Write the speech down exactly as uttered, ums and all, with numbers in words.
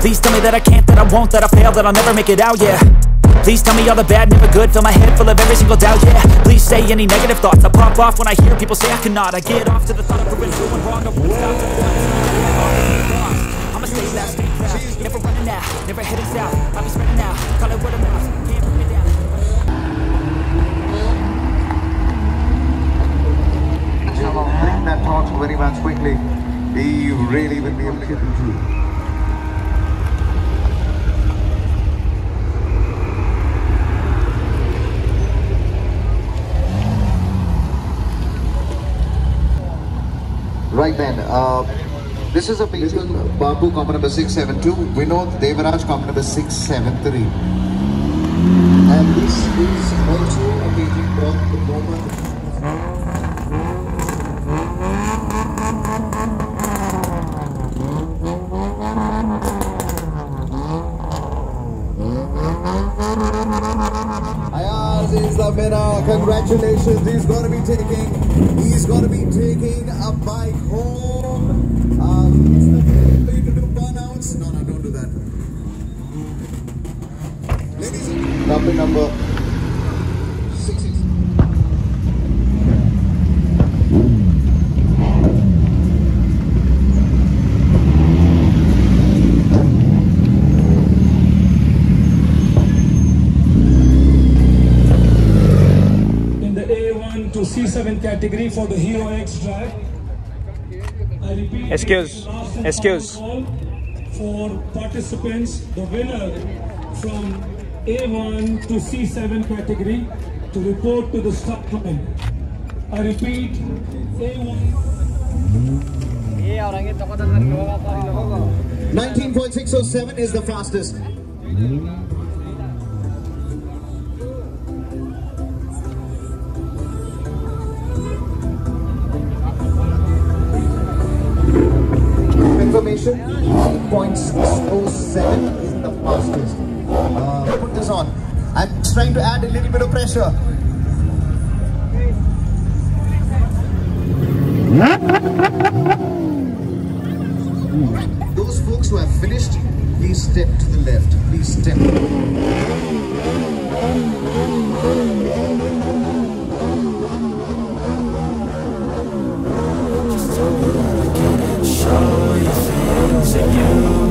Please tell me that I can't, that I won't, that I fail, that I'll never make it out, yeah. Please tell me all the bad, never good, fill my head full of every single doubt, yeah. Please say any negative thoughts, I pop off when I hear people say I cannot. I get off to the thought of doing wrong, I won't stop. I'ma stay loud, stay proud, never running out, never heading south. I'll be spreading out, call it word of mouth. Think that thought very much quickly, we really will be able to get it through. Right then, uh, this is a vehicle, Babu Combo number six seven two, Vinod Devaraj Combo number six seven three. And this is also a vehicle from the moment. Congratulations, he's gonna be taking he's gonna be taking a bike home. Um, it's the best way to do burnouts. No, no, don't do that. Ladies and gentlemen, number number six six. C seven category for the Hero X drive. I repeat, excuse, excuse. For participants, the winner from A one to C seven category to report to the start line. I repeat, A one. nineteen point six oh seven is the fastest. eighteen point six oh seven is the fastest. Uh, put this on. I'm trying to add a little bit of pressure. Those folks who have finished, please step to the left. Please step. Show you things that you